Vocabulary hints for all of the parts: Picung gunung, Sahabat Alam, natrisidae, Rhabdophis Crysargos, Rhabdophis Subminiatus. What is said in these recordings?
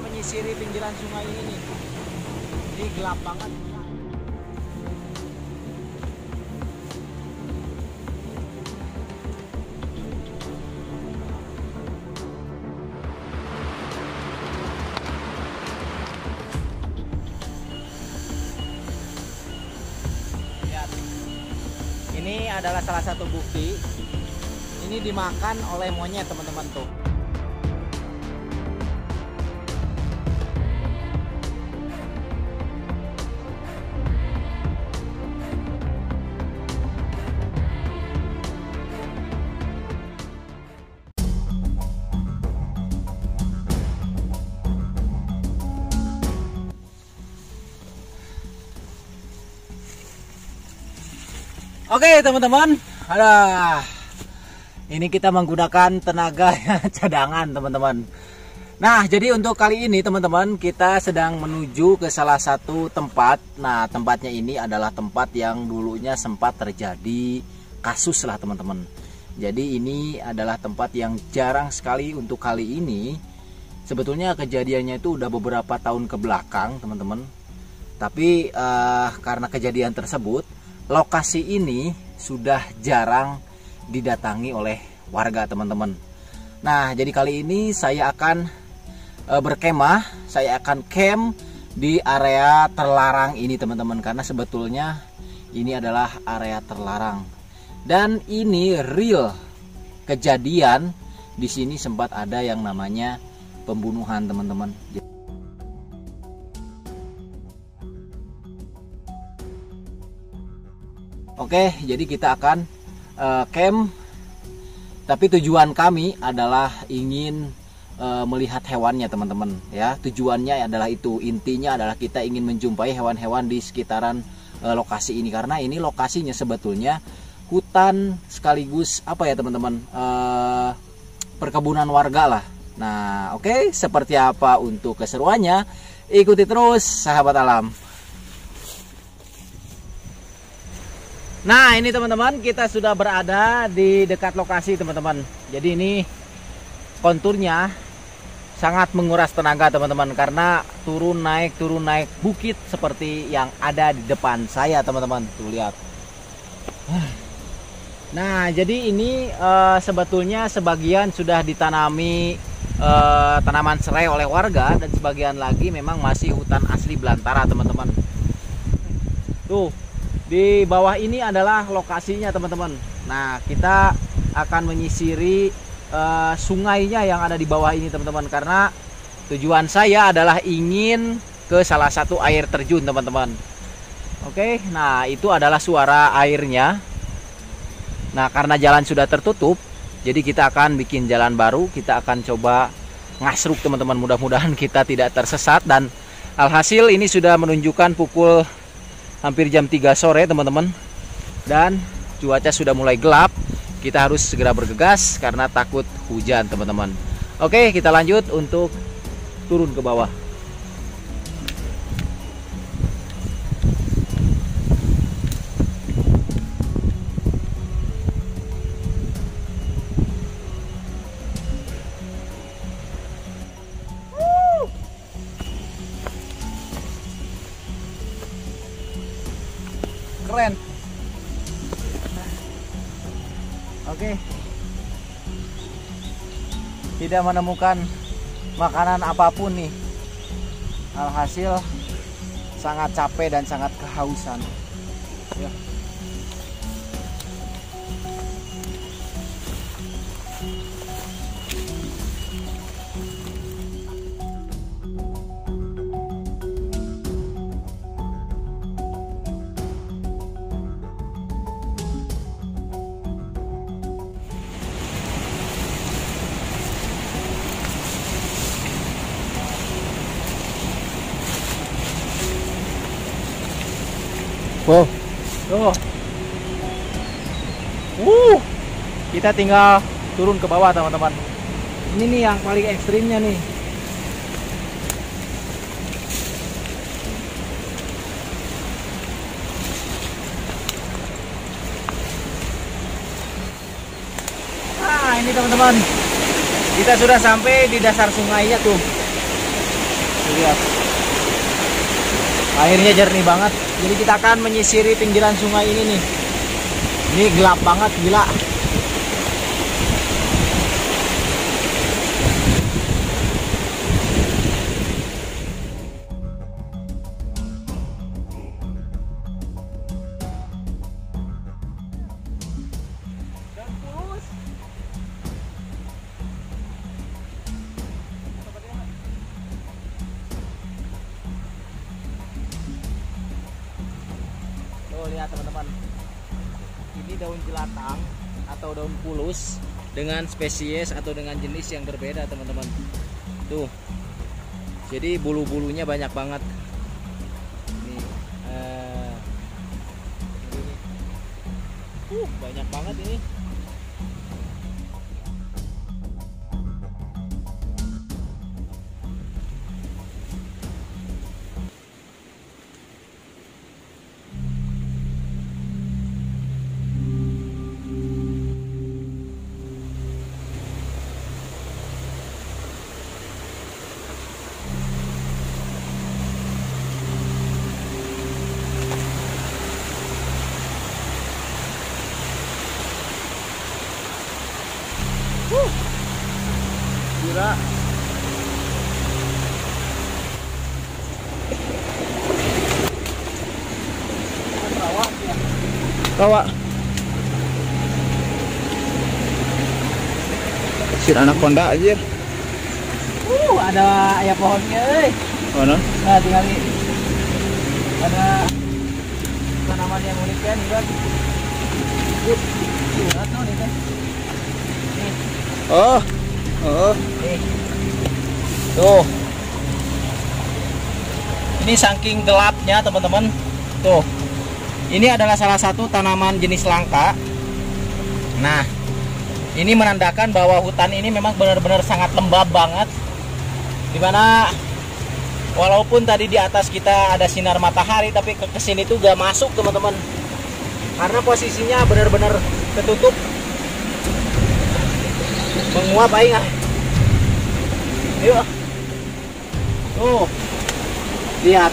Menyisiri pinggiran sungai ini. Ini gelap banget. Lihat. Ini adalah salah satu bukti. Ini dimakan oleh monyet, teman-teman tuh. Oke teman-teman, ini kita menggunakan tenaga cadangan teman-teman. Nah jadi untuk kali ini teman-teman, kita sedang menuju ke salah satu tempat. Nah tempatnya ini adalah tempat yang dulunya sempat terjadi kasus lah teman-teman. Jadi ini adalah tempat yang jarang sekali untuk kali ini. Sebetulnya kejadiannya itu udah beberapa tahun ke belakang teman-teman. Tapi karena kejadian tersebut, lokasi ini sudah jarang didatangi oleh warga teman-teman. Nah jadi kali ini saya akan berkemah, saya akan camp di area terlarang ini teman-teman. Karena sebetulnya ini adalah area terlarang. Dan ini real kejadian, di sini sempat ada yang namanya pembunuhan teman-teman. Oke, jadi kita akan camp, tapi tujuan kami adalah ingin melihat hewannya teman-teman ya. Tujuannya adalah itu, intinya adalah kita ingin menjumpai hewan-hewan di sekitaran lokasi ini. Karena ini lokasinya sebetulnya hutan sekaligus apa ya teman-teman, perkebunan warga lah. Nah oke, seperti apa untuk keseruannya, ikuti terus Sahabat Alam. Nah ini teman-teman, kita sudah berada di dekat lokasi teman-teman. Jadi ini konturnya sangat menguras tenaga teman-teman, karena turun naik bukit seperti yang ada di depan saya teman-teman. Tuh lihat. Nah jadi ini sebetulnya sebagian sudah ditanami tanaman serai oleh warga, dan sebagian lagi memang masih hutan asli belantara teman-teman. Tuh, di bawah ini adalah lokasinya teman-teman. Nah kita akan menyisiri sungainya yang ada di bawah ini teman-teman. Karena tujuan saya adalah ingin ke salah satu air terjun teman-teman. Oke, nah itu adalah suara airnya. Nah karena jalan sudah tertutup, jadi kita akan bikin jalan baru. Kita akan coba ngasruk teman-teman. Mudah-mudahan kita tidak tersesat. Dan alhasil ini sudah menunjukkan pukul hampir jam 3 sore teman-teman, dan cuaca sudah mulai gelap. Kita harus segera bergegas karena takut hujan teman-teman. Oke, kita lanjut untuk turun ke bawah. Keren. Oke. Tidak menemukan makanan apapun nih. Alhasil sangat capek dan sangat kehausan. Ya. Wow. Tuh. Kita tinggal turun ke bawah teman-teman. Ini nih yang paling ekstrimnya nih. lagi teman-teman. Kita sudah sampai di dasar sungainya tuh. Lihat. Airnya jernih banget. Jadi kita akan menyisiri pinggiran sungai ini nih. Ini gelap banget, gila. Lihat teman-teman, ini daun jelatang atau daun pulus dengan spesies atau dengan jenis yang berbeda teman-teman. Tuh, jadi bulu-bulunya banyak banget. Nih, banyak banget ini. Gila. Rawa. Sir anak Honda aja. Ada ayah pohonnya euy. Mana? Nah, tinggal ini. Ada tanaman yang unik kan, Bang. Surat tuh nih kan. Nih. Oh. Tuh, ini saking gelapnya teman-teman. Tuh, ini adalah salah satu tanaman jenis langka. Nah, ini menandakan bahwa hutan ini memang benar-benar sangat lembab banget, dimana walaupun tadi di atas kita ada sinar matahari, tapi ke kesini tuh gak masuk teman-teman, karena posisinya benar-benar ketutup. Menguap aing ah. Yuk. Tuh. Lihat.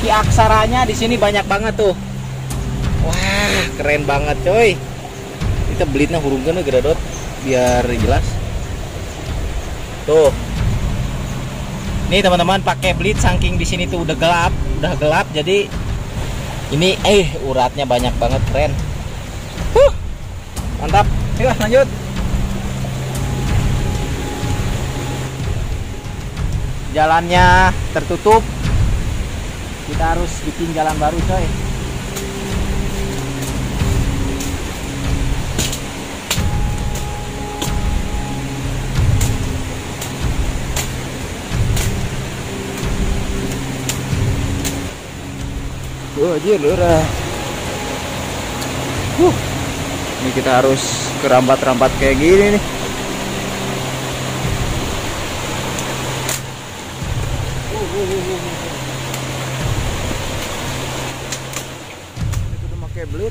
Ki aksaranya di sini banyak banget tuh. Wah, keren banget coy. Kita belitna hurungkeun gradot biar jelas. Tuh. Nih teman-teman pakai belit saking di sini tuh udah gelap jadi ini uratnya banyak banget, keren. Mantap. Ayo lanjut. Jalannya tertutup. Kita harus bikin jalan baru, coy. Anjir, lurah. Ini kita harus ke rambat-rambat kayak gini nih. Ini udah pakai belit.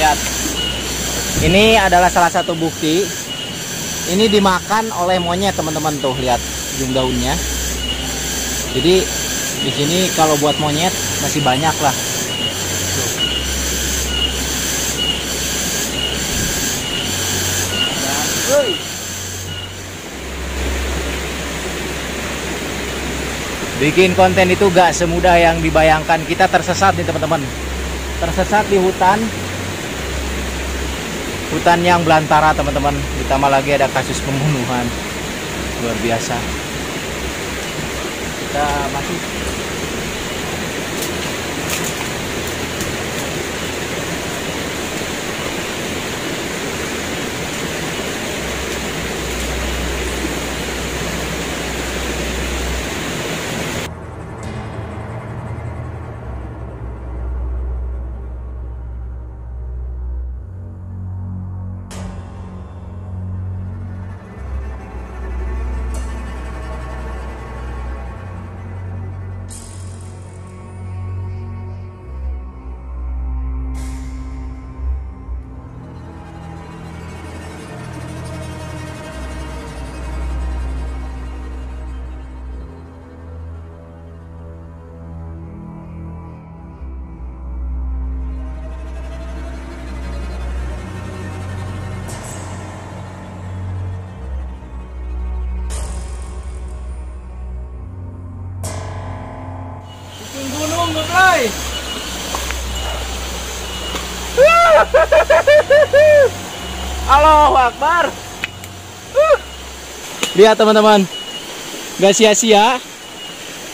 Lihat, ini adalah salah satu bukti. Ini dimakan oleh monyet teman-teman, tuh lihat ujung daunnya. Jadi di sini kalau buat monyet masih banyak lah. Bikin konten itu gak semudah yang dibayangkan. Kita tersesat nih teman-teman, tersesat di hutan yang belantara teman-teman, ditambah lagi ada kasus pembunuhan. luar biasa. Kita masuk. Allahu Akbar. Lihat teman-teman, gak sia-sia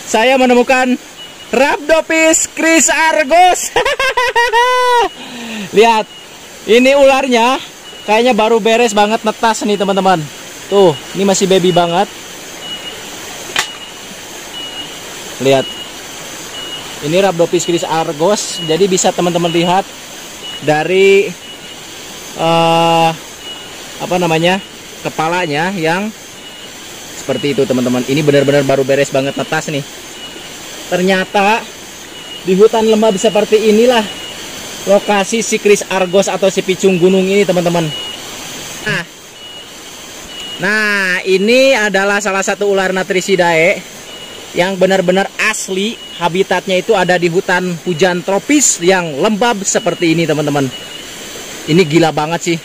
saya menemukan Rhabdophis Crysargos. Lihat, ini ularnya kayaknya baru beres banget netas nih teman-teman. Tuh, ini masih baby banget. Lihat, ini Rhabdophis Crysargos. Jadi bisa teman-teman lihat dari kepalanya yang seperti itu teman-teman. Ini benar-benar baru beres banget netas nih. Ternyata di hutan lembab seperti inilah lokasi si Crysargos atau si picung gunung ini teman-teman. Nah, ini adalah salah satu ular natrisidae yang benar-benar asli habitatnya itu ada di hutan hujan tropis yang lembab seperti ini teman-teman. Ini gila banget sih.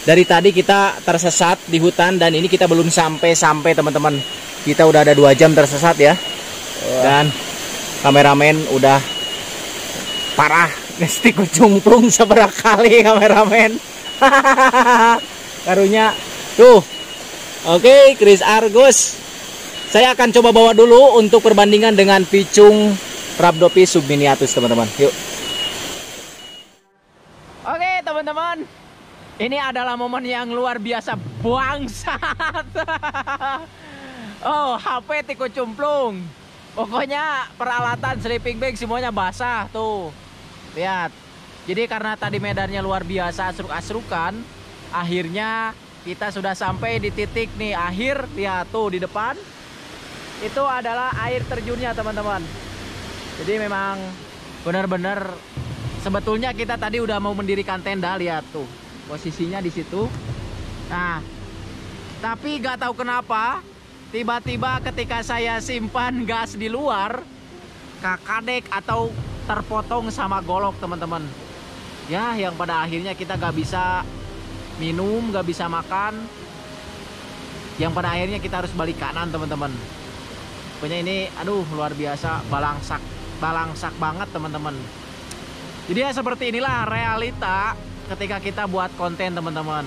Dari tadi kita tersesat di hutan dan ini kita belum sampai-sampai teman-teman. Kita udah ada 2 jam tersesat ya. Dan kameramen udah parah. Mesti kecumplung seberapa kali kameramen. Karunya. Tuh. Oke, Crysargos. Saya akan coba bawa dulu untuk perbandingan dengan picung Rhabdophis subminiatus teman-teman. Yuk. Oke teman-teman, ini adalah momen yang luar biasa bangsat. Oh, HP tiku cumplung. Pokoknya peralatan sleeping bag semuanya basah tuh. Lihat. Jadi karena tadi medannya luar biasa asruk-asrukan, akhirnya kita sudah sampai di titik nih akhir. Lihat tuh di depan. Itu adalah air terjunnya teman-teman. Jadi memang benar-benar sebetulnya kita tadi udah mau mendirikan tenda, lihat tuh posisinya di situ. Nah, tapi gak tahu kenapa tiba-tiba ketika saya simpan gas di luar, kakadek atau terpotong sama golok teman-teman. Ya, yang pada akhirnya kita gak bisa minum, gak bisa makan. Yang pada akhirnya kita harus balik kanan teman-teman. Pokoknya ini, aduh luar biasa, balangsak banget teman-teman. Jadi ya seperti inilah realita ketika kita buat konten teman-teman.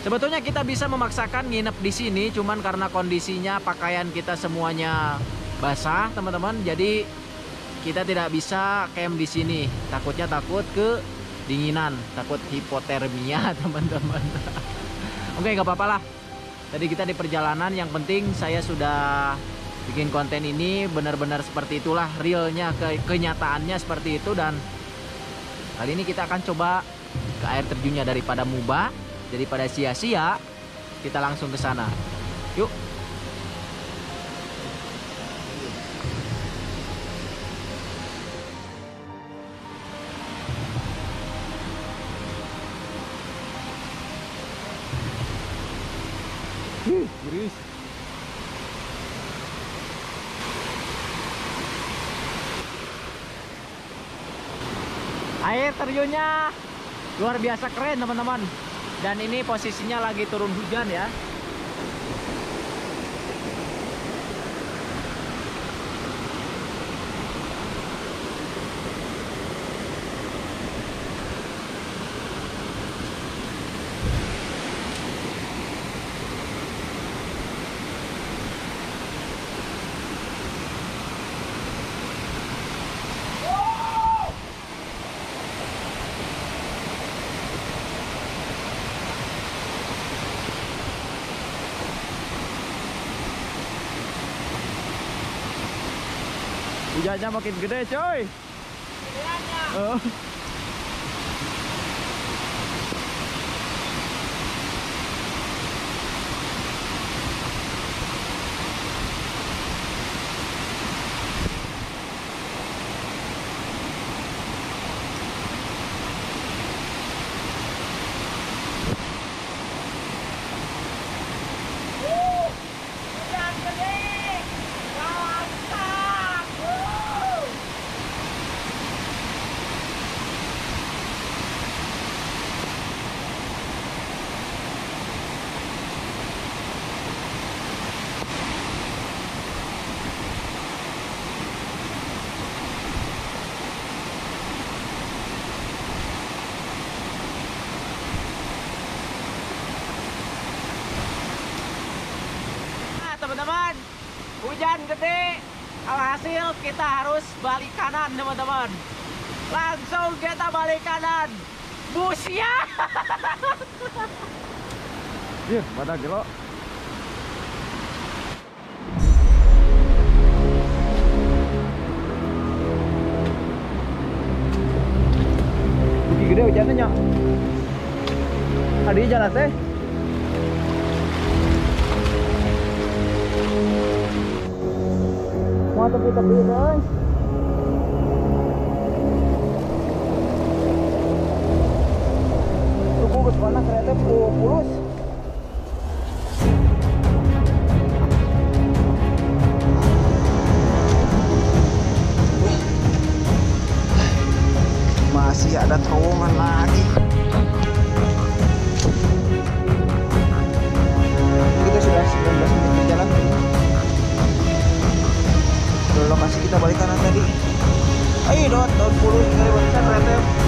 Sebetulnya kita bisa memaksakan nginep di sini, cuman karena kondisinya pakaian kita semuanya basah teman-teman. Jadi kita tidak bisa camp di sini. Takutnya takut kedinginan, takut hipotermia teman-teman. Oke, nggak apa-apa lah. Tadi kita di perjalanan, yang penting saya sudah bikin konten ini benar-benar seperti itulah realnya, kenyataannya seperti itu. Dan kali ini kita akan coba ke air terjunnya daripada mubah, daripada sia-sia, kita langsung ke sana. Yuk. Miris. Air terjunnya luar biasa keren teman-teman. Dan ini posisinya lagi turun hujan ya. Hujannya makin gede, coy. Gedeannya. Oh. Teman-teman, hujan gede, alhasil kita harus balik kanan, teman-teman. Langsung kita balik kanan. Busia. Iya, pada gelo. Bukti gede hujannya, Nyok. Tadi jalan teh. Mau tepi-tepi, guys. Tunggu ke sana kereta pulus. Masih ada terowongan lagi. Kita sudah 19 menit berjalan. Lokasi kita balik kanan tadi. Ayo dot, dot pulus kita lewatkan kereta.